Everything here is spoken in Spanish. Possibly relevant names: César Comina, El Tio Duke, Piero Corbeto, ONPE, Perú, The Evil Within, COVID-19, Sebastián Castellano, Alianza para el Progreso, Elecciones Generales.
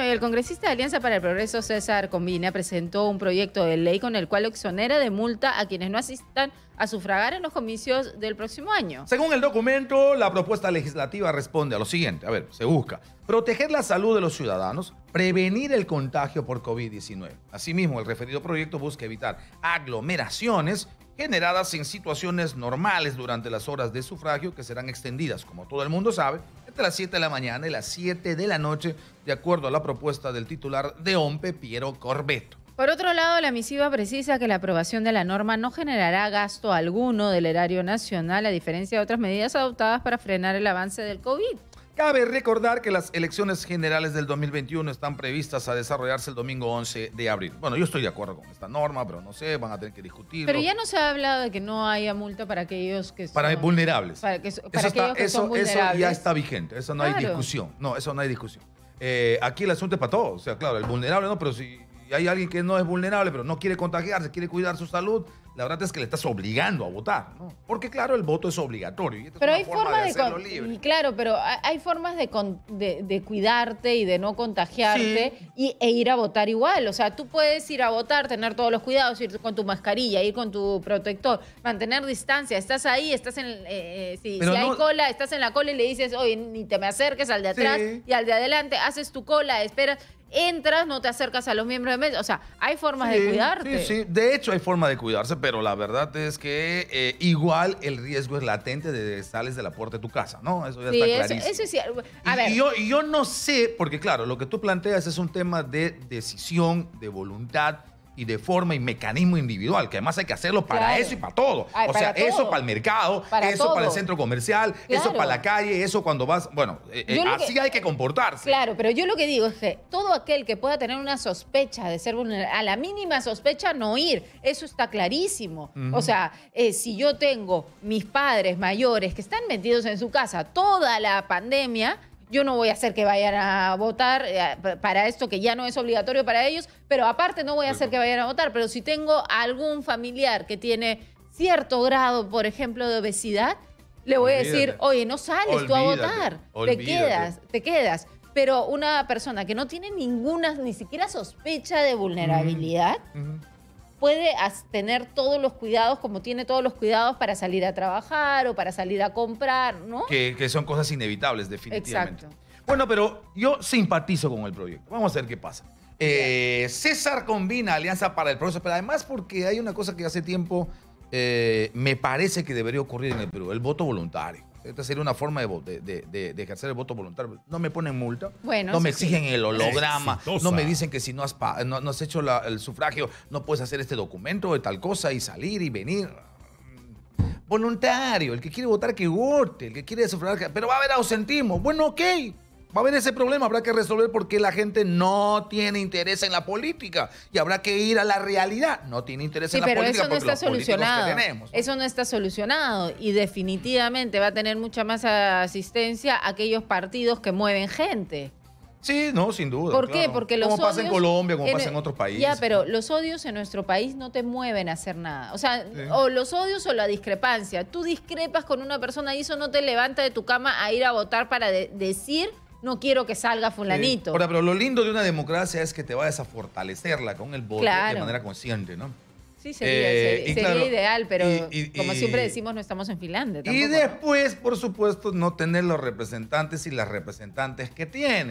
El congresista de Alianza para el Progreso, César Comina, presentó un proyecto de ley con el cual exonera de multa a quienes no asistan a sufragar en los comicios del próximo año. Según el documento, la propuesta legislativa responde a lo siguiente. A ver, se busca proteger la salud de los ciudadanos, prevenir el contagio por COVID-19. Asimismo, el referido proyecto busca evitar aglomeraciones generadas en situaciones normales durante las horas de sufragio, que serán extendidas, como todo el mundo sabe, entre las 7 de la mañana y las 7 de la noche, de acuerdo a la propuesta del titular de ONPE, Piero Corbeto. Por otro lado, la misiva precisa que la aprobación de la norma no generará gasto alguno del erario nacional, a diferencia de otras medidas adoptadas para frenar el avance del COVID. Cabe recordar que las elecciones generales del 2021 están previstas a desarrollarse el domingo 11 de abril. Bueno, yo estoy de acuerdo con esta norma, pero no sé, van a tener que discutirlo. Pero ya no se ha hablado de que no haya multa para aquellos que son... Para vulnerables. Para aquellos que son vulnerables. Eso ya está vigente, eso no hay discusión. No, eso no hay discusión. Aquí el asunto es para todos. O sea, claro, el vulnerable no, pero si hay alguien que no es vulnerable, pero no quiere contagiarse, quiere cuidar su salud, la verdad es que le estás obligando a votar, ¿no? Porque, claro, el voto es obligatorio. Y esta pero es una hay forma de hacerlo libre. Claro, pero hay formas de cuidarte y de no contagiarte, sí, e ir a votar igual. O sea, tú puedes ir a votar, tener todos los cuidados, ir con tu mascarilla, ir con tu protector, mantener distancia. Estás ahí, estás en... si hay cola, estás en la cola y le dices, oye, ni te me acerques al de atrás, sí, y al de adelante, haces tu cola, esperas... Entras, no te acercas a los miembros de mesa. O sea, hay formas de cuidarte. Sí, sí. De hecho, hay forma de cuidarse, pero la verdad es que igual el riesgo es latente de sales de la puerta de tu casa, ¿no? Eso ya está clarísimo. Eso es cierto. Y yo no sé, porque claro, lo que tú planteas es un tema de decisión, de voluntad y de forma y mecanismo individual, que además hay que hacerlo para eso y para todo. Ay, o sea, eso para el mercado, eso para el centro comercial, eso para la calle, eso cuando vas... Bueno, así hay que comportarse. Claro, pero yo lo que digo es que todo aquel que pueda tener una sospecha de ser vulnerable, a la mínima sospecha no ir, eso está clarísimo. O sea, si yo tengo mis padres mayores que están metidos en su casa toda la pandemia... Yo no voy a hacer que vayan a votar para esto que ya no es obligatorio para ellos, pero aparte no voy a hacer que vayan a votar. Pero si tengo algún familiar que tiene cierto grado, por ejemplo, de obesidad, le voy a decir, oye, no sales tú a votar, te quedas. Pero una persona que no tiene ninguna, ni siquiera sospecha de vulnerabilidad, puede tener todos los cuidados como tiene todos los cuidados para salir a trabajar o para salir a comprar, ¿no? Que son cosas inevitables, definitivamente. Exacto. Bueno, pero yo simpatizo con el proyecto. Vamos a ver qué pasa. César Comina, Alianza para el Progreso, pero además porque hay una cosa que hace tiempo me parece que debería ocurrir en el Perú, el voto voluntario. Esta sería una forma de ejercer el voto voluntario. No me ponen multa, no me exigen el holograma, no me dicen que si no has, no has hecho el sufragio no puedes hacer este documento o tal cosa y salir y venir. Voluntario, el que quiere votar que vote, el que quiere sufragar, pero va a haber ausentismo. Bueno, ok, va a haber ese problema, habrá que resolver porque la gente no tiene interés en la política y habrá que ir a la realidad. No tiene interés en la política porque los políticos que tenemos. Eso no está solucionado y definitivamente va a tener mucha más asistencia a aquellos partidos que mueven gente. Sí, no, sin duda. ¿Por qué? Porque los odios... Como pasa en Colombia, como pasa en otros países. Ya, pero los odios en nuestro país no te mueven a hacer nada. O sea, o los odios o la discrepancia. Tú discrepas con una persona y eso no te levanta de tu cama a ir a votar para decir... No quiero que salga fulanito. Ahora, pero lo lindo de una democracia es que te vayas a fortalecerla con el voto de manera consciente, ¿no? Sí, sería ideal, pero como siempre decimos, no estamos en Finlandia. Tampoco, y después, por supuesto, no tener los representantes y las representantes que tienen.